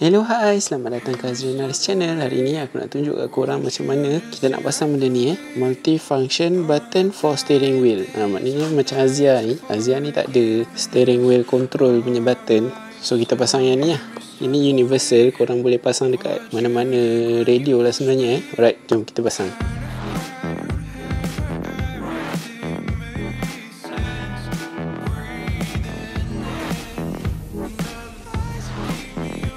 Hello, hai, selamat datang ke Azrin Haris channel. Hari ini aku nak tunjuk kat korang macam mana kita nak pasang benda ni Multi-function button for steering wheel. Maknanya macam Azia ni tak ada steering wheel control punya button. So kita pasang yang ni lah. Ini universal, korang boleh pasang dekat mana-mana radio lah sebenarnya. Alright, jom kita pasang.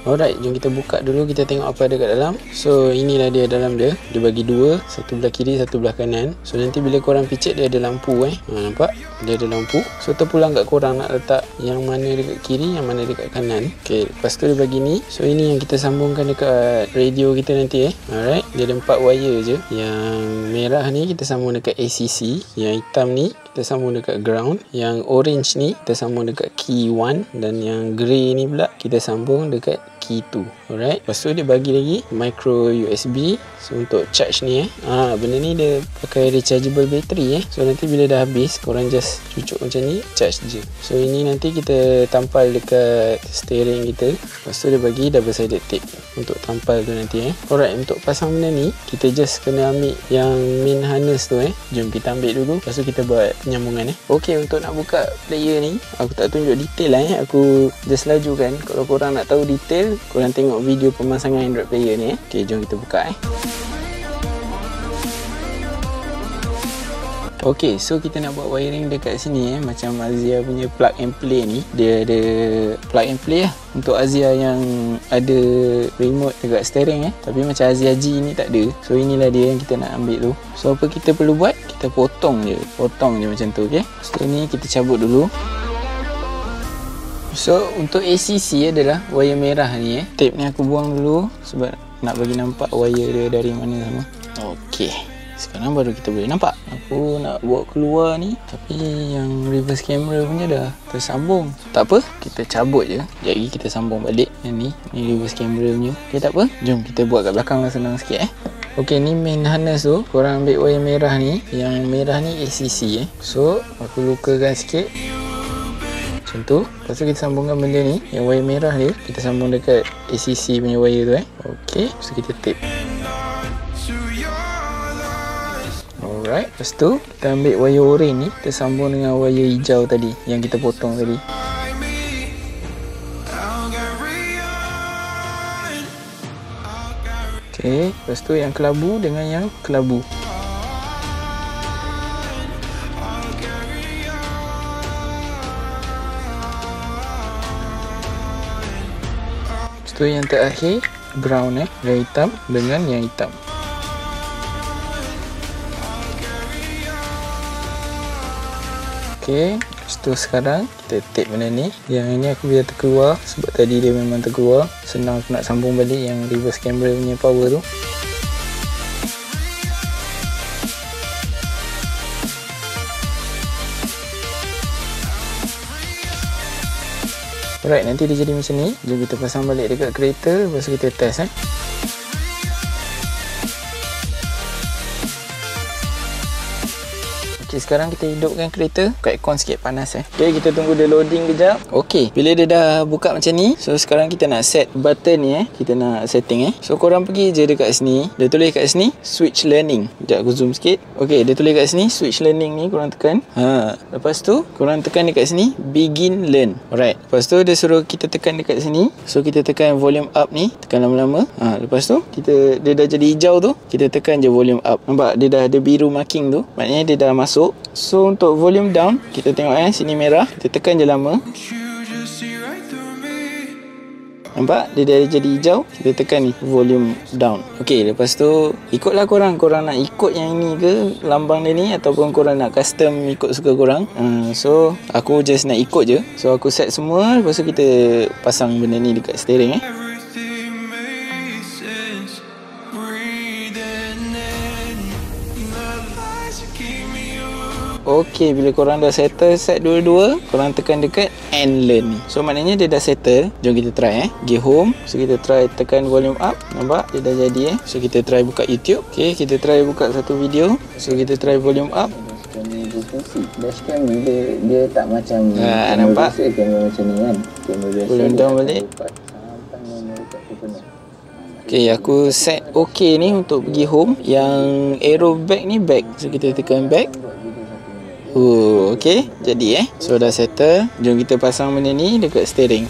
Alright, jom kita buka dulu, kita tengok apa ada kat dalam. So inilah dia dalam dia. Dia bagi dua, satu belah kiri, satu belah kanan. So nanti bila korang picit dia ada lampu nampak? Dia ada lampu. So terpulang kat korang nak letak yang mana dekat kiri, yang mana dekat kanan. Okay, lepas tu dia bagi ni. So ini yang kita sambungkan dekat radio kita nanti Alright, dia ada 4 wire je. Yang merah ni kita sambung dekat ACC. Yang hitam ni kita sambung dekat ground. Yang orange ni kita sambung dekat key 1. Dan yang grey ni pula kita sambung dekat key 2. Alright, lepas tu dia bagi lagi micro USB. So untuk charge ni benda ni dia pakai rechargeable battery So nanti bila dah habis korang just cucuk macam ni, charge je. So ini nanti kita tampal dekat steering kita. Lepas tu dia bagi double sided tape untuk tampal tu nanti Alright, untuk pasang benda ni kita just kena ambil yang main harness tu Jom kita ambil dulu, lepas tu kita buat penyambungan Ok, untuk nak buka player ni aku tak tunjuk detail aku just lajukan. Kalau korang nak tahu detail korang tengok video pemasangan Android player ni Ok, jom kita buka Ok, so kita nak buat wiring dekat sini Macam Azia punya plug and play ni. Dia ada plug and play untuk Azia yang ada remote dekat steering tapi macam Azia G ni tak ada. So inilah dia yang kita nak ambil tu. So apa kita perlu buat? Kita potong je macam tu So ni kita cabut dulu. So untuk ACC adalah wire merah ni Tape ni aku buang dulu sebab nak bagi nampak wire dia dari mana semua Ok, sekarang baru kita boleh nampak. Aku nak buat keluar ni tapi yang reverse camera punya dah tersambung. Tak apa, kita cabut je. Sekejap lagi kita sambung balik yang ni. Ni reverse camera punya. Ok, tak apa, jom kita buat kat belakang lah, senang sikit Ok, ni main harness tu. Korang ambil wire merah ni. Yang merah ni ACC So aku lukakan sikit macam tu. Lepas tu kita sambungkan benda ni. Yang wire merah ni kita sambung dekat ACC punya wire tu Ok, lepas tu kita tape. Alright, lepas tu kita ambil wire orange ni, kita sambung dengan wire hijau tadi yang kita potong tadi. Ok, lepas tu yang kelabu dengan yang kelabu. So yang terakhir brown yang hitam dengan yang hitam. Ok, so sekarang kita tape benda ni. Yang ini aku biar terkeluar sebab tadi dia memang terkeluar. Senang aku nak sambung balik yang reverse camera punya power tu. Alright, nanti dia jadi macam ni. Jom kita pasang balik dekat kereta, lepas tu kita test Ok, sekarang kita hidupkan kereta. Buka aircon sikit, panas Ok, kita tunggu dia loading kejap Ok, bila dia dah buka macam ni. So sekarang kita nak set button ni Kita nak setting So korang pergi je dekat sini. Dia tulis kat sini switch learning. Sekejap aku zoom sikit Ok, dia tulis kat sini switch learning ni. Korang tekan Lepas tu korang tekan dekat sini begin learn. Alright, lepas tu dia suruh kita tekan dekat sini. So kita tekan volume up ni. Tekan lama-lama Lepas tu dia dah jadi hijau tu. Kita tekan je volume up. Nampak dia dah ada biru marking tu. Maknanya dia dah masuk. So untuk volume down kita tengok sini merah. Kita tekan je lama. Nampak? Dia dah jadi hijau. Kita tekan ni volume down. Ok, lepas tu ikutlah korang. Korang nak ikut yang ini ke lambang dia ni ataupun korang nak custom ikut suka korang So aku just nak ikut je. So aku set semua. Lepas tu kita pasang benda ni dekat steering Ok, bila korang dah settle set dua-dua, korang tekan dekat and learn ni. So maknanya dia dah settle. Jom kita try pergi home. So kita try tekan volume up. Nampak? Dia dah jadi So kita try buka YouTube. Ok, kita try buka satu video. So kita try volume up. Dashcam ni dia tak macam nampak? Kamera macam ni Volume down balik. Okay, aku set OK ni untuk pergi home. Yang arrow back ni back. So kita tekan back. Okay, jadi so dah settle. Jom kita pasang benda ni dekat steering.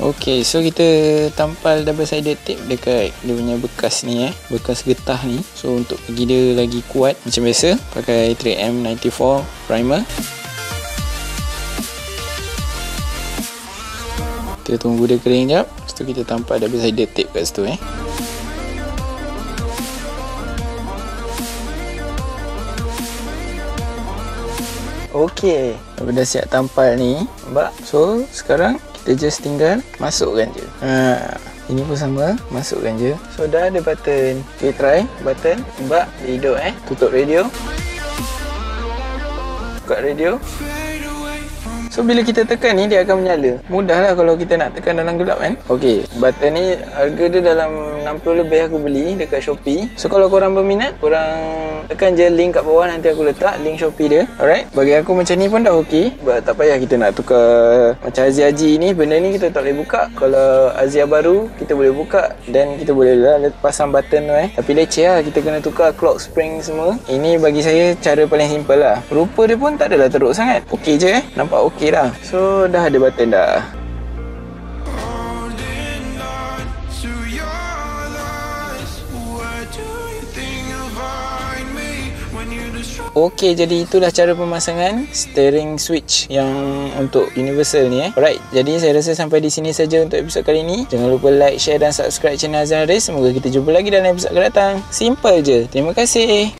Okay, so kita tampal double sided tape dekat dia punya bekas ni, bekas getah ni. So untuk pergi dia lagi kuat, macam biasa pakai 3M94 primer. Kita tunggu dia kering jap, lepas tu kita tampal double sided tape kat situ. Okay, dah siap tampal ni, nampak? So sekarang kita just tinggal masukkan je. Ini pun sama, masukkan je. So dah ada button. Kita try button, nampak dia hidup. Tutup radio, buka radio. So bila kita tekan ni dia akan menyala. Mudahlah kalau kita nak tekan dalam gelap kan. Okey, button ni harga dia dalam 60 lebih aku beli dekat Shopee. So kalau korang berminat, korang tekan je link kat bawah, nanti aku letak link Shopee dia. Alright, bagi aku macam ni pun dah okey. Tak payah kita nak tukar macam Azia-Azia ni, benda ni kita tak boleh buka. Kalau Azia baru kita boleh buka dan kita boleh lah pasang button tu. Tapi leceh lah, kita kena tukar clock spring semua. Ini bagi saya cara paling simple lah. Rupa dia pun tak adalah teruk sangat. Okey je, nampak okey dah. So dah ada button dah. Okey, jadi itulah cara pemasangan steering switch yang untuk universal ni. Alright, jadi saya rasa sampai di sini saja untuk episod kali ni. Jangan lupa like, share dan subscribe channel Azrin Haris. Semoga kita jumpa lagi dalam episod akan datang. Simple je. Terima kasih.